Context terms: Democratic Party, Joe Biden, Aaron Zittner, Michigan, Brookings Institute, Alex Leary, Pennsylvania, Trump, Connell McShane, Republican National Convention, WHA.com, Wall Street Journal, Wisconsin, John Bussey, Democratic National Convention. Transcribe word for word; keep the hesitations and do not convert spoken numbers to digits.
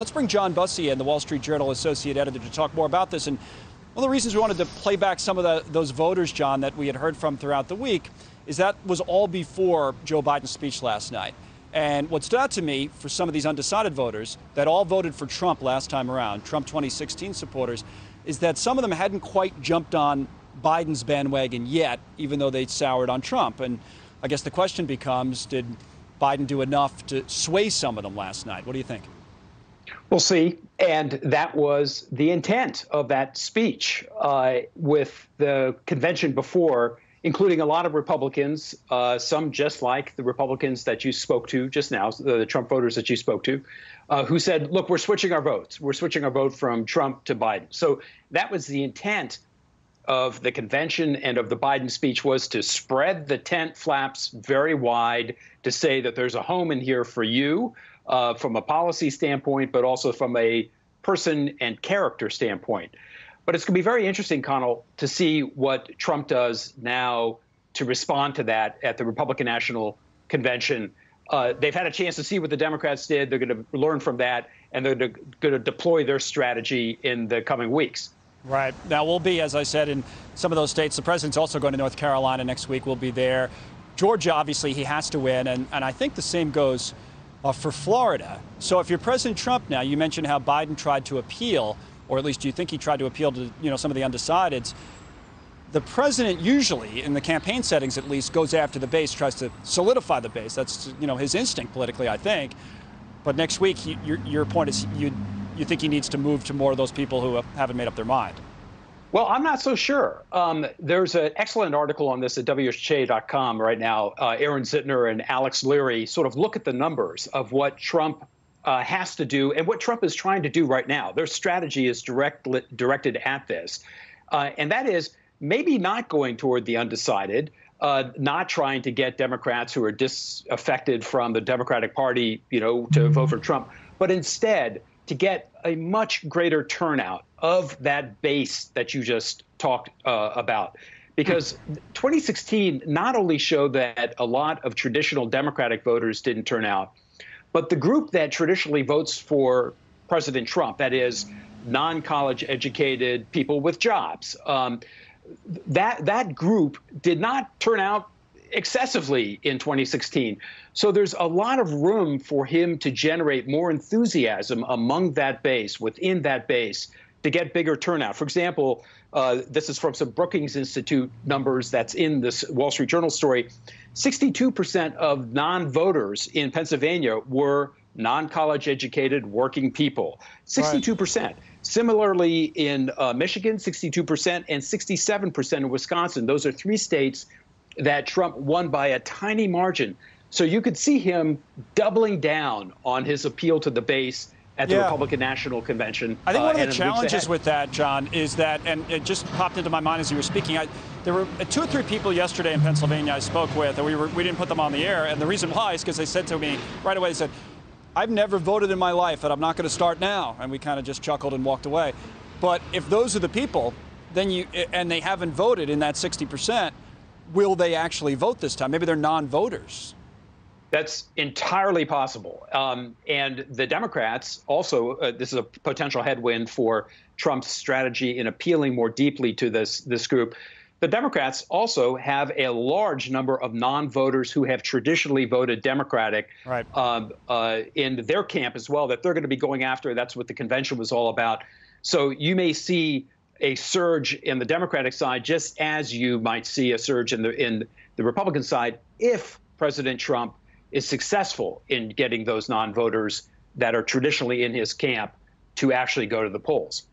Let's bring John Bussey in, the Wall Street Journal associate editor, to talk more about this. And one of the reasons we wanted to play back some of the, those voters, John, that we had heard from throughout the week is that was all before Joe Biden's speech last night. And what stood out to me for some of these undecided voters that all voted for Trump last time around, Trump twenty sixteen supporters, is that some of them hadn't quite jumped on Biden's bandwagon yet, even though they'd soured on Trump. And I guess the question becomes, did Biden do enough to sway some of them last night? What do you think? We'll see. And that was the intent of that speech uh, with the convention before, including a lot of Republicans, uh, some just like the Republicans that you spoke to just now, the Trump voters that you spoke to, uh, who said, look, we're switching our votes. We're switching our vote from Trump to Biden. So that was the intent of the convention and of the Biden speech, was to spread the tent flaps very wide to say that there's a home in here for you. Uh, from a policy standpoint, but also from a person and character standpoint. But it's going to be very interesting, Connell, to see what Trump does now to respond to that at the Republican National Convention. Uh, they've had a chance to see what the Democrats did. They're going to learn from that, and they're going to deploy their strategy in the coming weeks. Right. Now, we'll be, as I said, in some of those states. The president's also going to North Carolina next week. We'll be there. Georgia, obviously, he has to win, and, and I think the same goes Uh, for Florida. So if you're President Trump now, you mentioned how Biden tried to appeal, or at least you think he tried to appeal to, you know, some of the undecideds. The president usually, in the campaign settings at least, goes after the base, tries to solidify the base. That's, you know, his instinct politically, I think. But next week, he, your, your point is you, you think he needs to move to more of those people who haven't made up their mind. Well, I'm not so sure. Um, there's an excellent article on this at W H A dot com right now. Uh, Aaron Zittner and Alex Leary sort of look at the numbers of what Trump uh, has to do and what Trump is trying to do right now. Their strategy is direct, directed at this. Uh, and that is maybe not going toward the undecided, uh, not trying to get Democrats who are disaffected from the Democratic Party, you know, to vote for Trump, but instead to get a much greater turnout of that base that you just talked uh, about. Because twenty sixteen not only showed that a lot of traditional Democratic voters didn't turn out, but the group that traditionally votes for President Trump, that is non-college educated people with jobs, um, that, that group did not turn out excessively in twenty sixteen. So there's a lot of room for him to generate more enthusiasm among that base, within that base, to get bigger turnout. For example, uh, this is from some Brookings Institute numbers that's in this Wall Street Journal story. sixty-two percent of non-voters in Pennsylvania were non-college educated working people, sixty-two percent. Right. Similarly, in uh, Michigan, sixty-two percent, and sixty-seven percent in Wisconsin. Those are three states that Trump won by a tiny margin. So you could see him doubling down on his appeal to the base at the yeah. Republican National Convention. I think one uh, of the challenges with that, John, is that, and it just popped into my mind as you were speaking, I, there were two or three people yesterday in Pennsylvania I spoke with, and we, were, we didn't put them on the air, and the reason why is because they said to me right away, they said, I've never voted in my life, and I'm not going to start now. And we kind of just chuckled and walked away. But if those are the people, then you, and they haven't voted in that sixty percent, will they actually vote this time? Maybe they're non-voters. That's entirely possible. Um, and the Democrats also, uh, this is a potential headwind for Trump's strategy in appealing more deeply to this, this group. The Democrats also have a large number of non-voters who have traditionally voted Democratic right. um, uh, in their camp as well, that they're going to be going after. That's what the convention was all about. So you may see a surge in the Democratic side, just as you might see a surge in the, in the Republican side, if President Trump is successful in getting those non-voters that are traditionally in his camp to actually go to the polls.